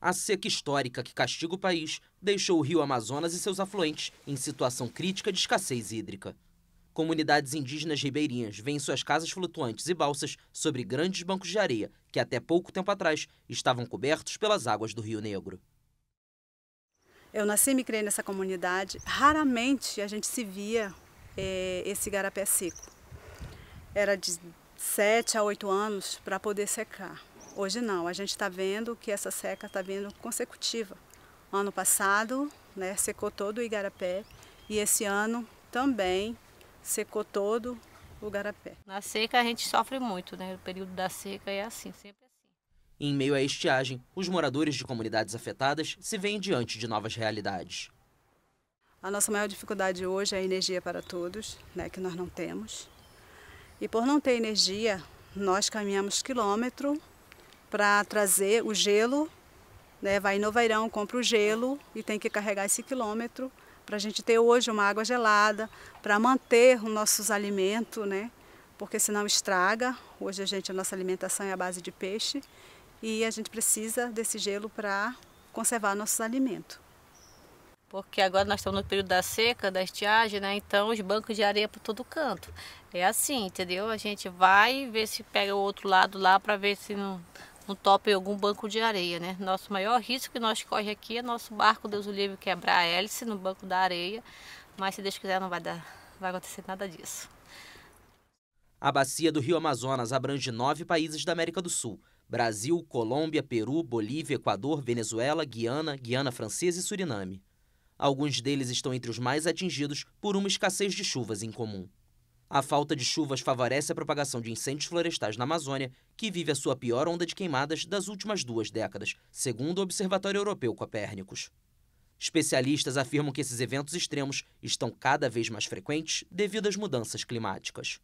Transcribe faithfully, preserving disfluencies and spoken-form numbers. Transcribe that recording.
A seca histórica que castiga o país deixou o rio Amazonas e seus afluentes em situação crítica de escassez hídrica. Comunidades indígenas ribeirinhas vêem suas casas flutuantes e balsas sobre grandes bancos de areia que até pouco tempo atrás estavam cobertos pelas águas do Rio Negro. Eu nasci e me criei nessa comunidade. Raramente a gente se via é, esse igarapé seco. Era de sete a oito anos para poder secar. Hoje não, a gente está vendo que essa seca está vindo consecutiva. Ano passado, né, secou todo o igarapé e esse ano também secou todo o igarapé. Na seca a gente sofre muito, né? O período da seca é assim, sempre assim. Em meio à estiagem, os moradores de comunidades afetadas se veem diante de novas realidades. A nossa maior dificuldade hoje é a energia para todos, né, que nós não temos. E por não ter energia, nós caminhamos quilômetro para trazer o gelo, né? Vai em Nova Irão, compra o gelo e tem que carregar esse quilômetro para a gente ter hoje uma água gelada, para manter os nossos alimentos, né? Porque senão estraga. Hoje a gente, a nossa alimentação é à base de peixe e a gente precisa desse gelo para conservar nossos alimentos. Porque agora nós estamos no período da seca, da estiagem, né? Então os bancos de areia por todo canto. É assim, entendeu? A gente vai ver se pega o outro lado lá para ver se não... um topo em algum banco de areia, né? Nosso maior risco que nós corre aqui é nosso barco, Deus o livre, quebrar a hélice no banco da areia, mas se Deus quiser não vai, dar, não vai acontecer nada disso. A bacia do Rio Amazonas abrange nove países da América do Sul: Brasil, Colômbia, Peru, Bolívia, Equador, Venezuela, Guiana, Guiana Francesa e Suriname. Alguns deles estão entre os mais atingidos por uma escassez de chuvas incomum. A falta de chuvas favorece a propagação de incêndios florestais na Amazônia, que vive a sua pior onda de queimadas das últimas duas décadas, segundo o Observatório Europeu Copernicus. Especialistas afirmam que esses eventos extremos estão cada vez mais frequentes devido às mudanças climáticas.